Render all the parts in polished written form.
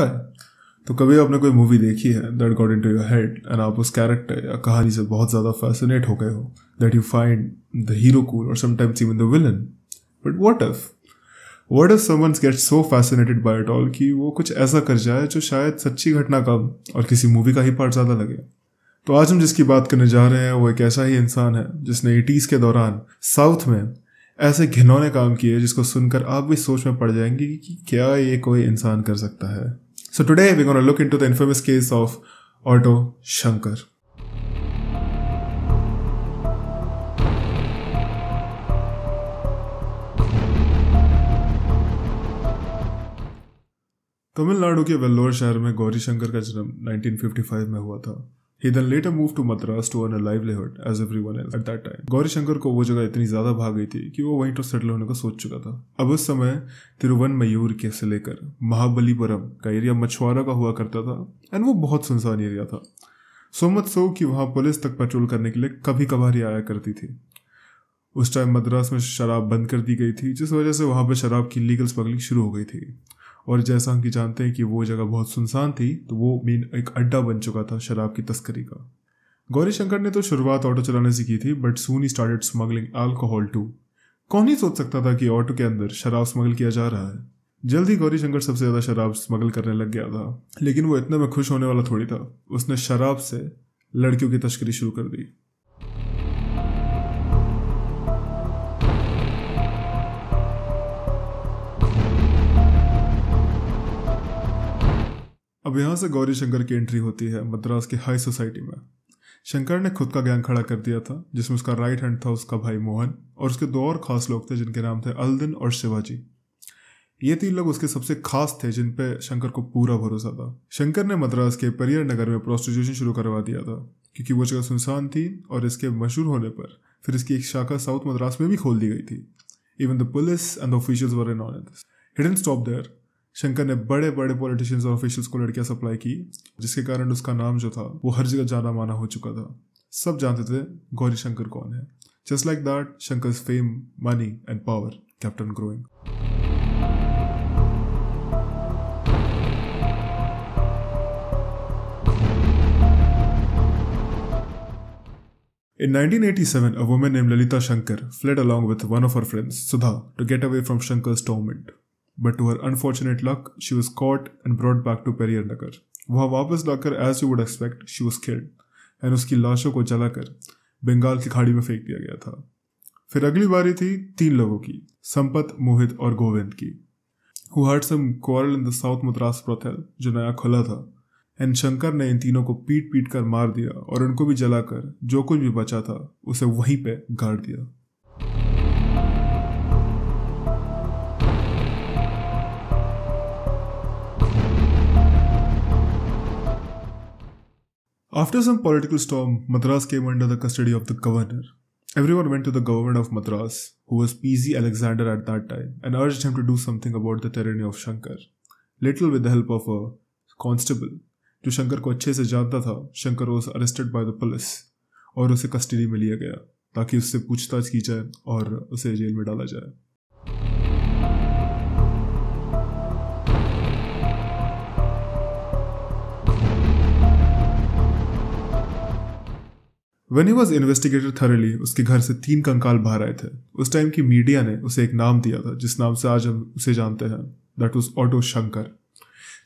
है। तो कभी आपने कोई मूवी देखी है that got into your head and आप उस कैरेक्टर या कहानी से बहुत ज़्यादा फैसिनेट हो गए हो that you find the hero cool और sometimes even the villain. But what if someone gets so fascinated by it all कि वो कुछ ऐसा कर जाए जो शायद सच्ची घटना का और किसी मूवी का ही पार्ट ज़्यादा लगे। तो आज हम जिसकी बात करने जा रहे हैं वो एक ऐसा ही इंसान है जिसने 80s के दौरान साउथ में ऐसे घिनौने काम किए जिसको सुनकर आप भी सोच में पड़ जाएंगे कि क्या ये कोई इंसान कर सकता है। So today we gonna look into the infamous case of auto Shankar. Tamil Nadu के वेल्लोर शहर में गौरी शंकर का जन्म 1955 में हुआ था। He then later moved to Madras to earn a livelihood as everyone else at that time. Gauri Shankar को वो जगह इतनी ज्यादा भाग गई थी कि वो वहीं तो सेटल होने का सोच चुका था। अब उस समय तिरुवन्मयूर के से लेकर महाबलीपुरम का एरिया मछुआरा का हुआ करता था एंड वो बहुत सुनसान एरिया था। सो मच सो कि वहाँ पुलिस तक पेट्रोल करने के लिए कभी कभार ही आया करती थी। उस टाइम मद्रास में शराब बंद कर दी गई थी जिस वजह से वहाँ पर शराब की लीगल स्मगलिंग शुरू हो गई थी। और जैसा हम कि जानते हैं कि वो जगह बहुत सुनसान थी तो वो मेन एक अड्डा बन चुका था शराब की तस्करी का। गौरी शंकर ने तो शुरुआत ऑटो चलाने से की थी बट सून ही स्टार्टेड स्मगलिंग अल्कोहल टू। कौन ही सोच सकता था कि ऑटो के अंदर शराब स्मगल किया जा रहा है। जल्दी गौरी शंकर सबसे ज़्यादा शराब स्मगल करने लग गया था लेकिन वो इतने में खुश होने वाला थोड़ी था। उसने शराब से लड़कियों की तस्करी शुरू कर दी। अब यहाँ से गौरी शंकर की एंट्री होती है मद्रास की हाई सोसाइटी में। शंकर ने खुद का गैंग खड़ा कर दिया था जिसमें उसका राइट हैंड था उसका भाई मोहन और उसके दो और खास लोग थे जिनके नाम थे अल्दिन और शिवाजी। ये तीन लोग उसके सबसे खास थे जिन पे शंकर को पूरा भरोसा था। शंकर ने मद्रास के परियर नगर में प्रोस्टिट्यूशन शुरू करवा दिया था क्योंकि वो जगह सुनसान थी और इसके मशहूर होने पर फिर इसकी एक शाखा साउथ मद्रास में भी खोल दी गई थी। Even the police and the officials were in on this. He didn't stop there. Shankar ने बड़े बड़े पॉलिटिशियंस और ऑफिशियल्स को लड़कियां सप्लाई की जिसके कारण उसका नाम जो था वो हर जगह जाना माना हो चुका था। सब जानते थे गौरी शंकर कौन है। Just like that Shankar's fame money and power kept on growing. In 1987, a woman named Lalita Shankar fled along with one of her friends, Sudha, to get away from Shankar's torment. But to her unfortunate luck, she was caught and brought back to Pariyar Nagar. वहाँ वापस लाकर as you would expect, she was killed, and उसकी लाशों को जलाकर बंगाल की खाड़ी में फेंक दिया गया था। फिर अगली बारी थी तीन लोगों की, संपत, मोहित और गोविंद की, who had some quarrel in the South Madras brothel जो नया खुला था, and शंकर ने इन तीनों को पीट पीट कर मार दिया और उनको भी जलाकर जो कुछ भी बचा था उसे वहीं पे गाड़ दिया। After some political storm, Madras came under the custody of the governor. Everyone went to the government of Madras, who was P. Z. Alexander at that time, and urged him to do something about the tyranny of Shankar. Little with the help of a constable, जो शंकर को अच्छे से जानता था, Shankar was arrested by the police, और उसे custody में लिया गया, ताकि उससे पूछताछ की जाए और उसे जेल में डाला जाए। When he was investigated thoroughly, उसके घर से तीन कंकाल बाहर आए थे। उस टाइम की मीडिया ने उसे एक नाम दिया था जिस नाम से आज हम उसे जानते हैं, that was auto Shankar.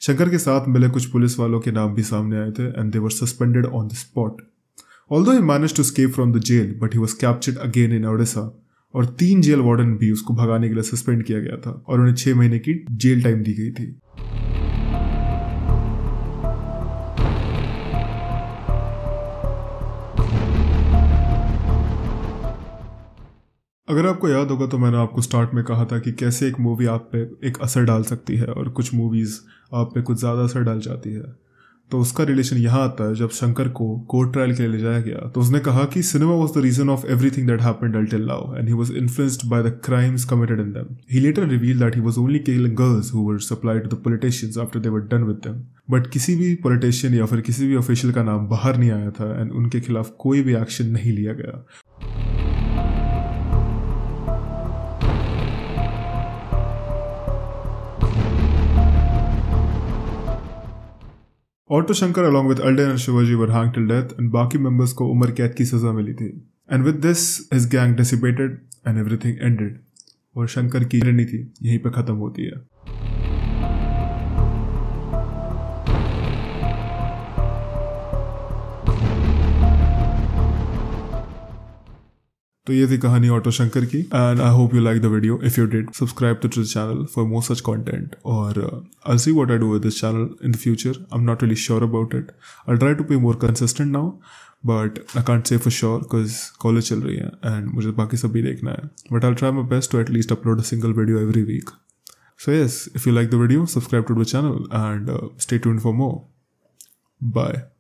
Shankar के साथ मिले कुछ पुलिस वालों के नाम भी सामने आए थे and they were suspended on the spot. Although he managed to escape from the jail but he was captured again in Odisha और तीन जेल वार्डन भी उसको भगाने के लिए सस्पेंड किया गया था और उन्हें 6 महीने की जेल टाइम दी गई थी। अगर आपको याद होगा तो मैंने आपको स्टार्ट में कहा था कि कैसे एक मूवी आप पे एक असर डाल सकती है और कुछ मूवीज़ आप पे कुछ ज़्यादा असर डाल जाती है। तो उसका रिलेशन यहाँ आता है जब शंकर को कोर्ट ट्रायल के लिए ले जाया गया तो उसने कहा कि cinema was the reason of everything that happened until now and he was influenced by the crimes committed in them. He later revealed that he was only killing girls who were supplied to the politicians after they were done with them. But किसी भी politician या फिर किसी भी official का नाम बाहर नहीं आया था एंड उनके खिलाफ कोई भी एक्शन नहीं लिया गया। Auto Shankar along with Aldin and Shivaji were hanged till death and बाकी members को उम्र कैद की सजा मिली थी. And with this his gang dissipated and everything ended. और शंकर की रणनीति यहीं पे खत्म होती है. तो ये थी कहानी ऑटो शंकर की. And I hope you like the video. If you did, subscribe to this channel for more such content और I will see what I do with this channel in the future. I am not really sure about it. I will try to be more consistent now but I can't say for sure because college चल रही है and मुझे बाकी सब भी देखना है. But I will try my best to at least upload a single video every week. So yes, if you like the video subscribe to the channel and stay tuned for more. Bye.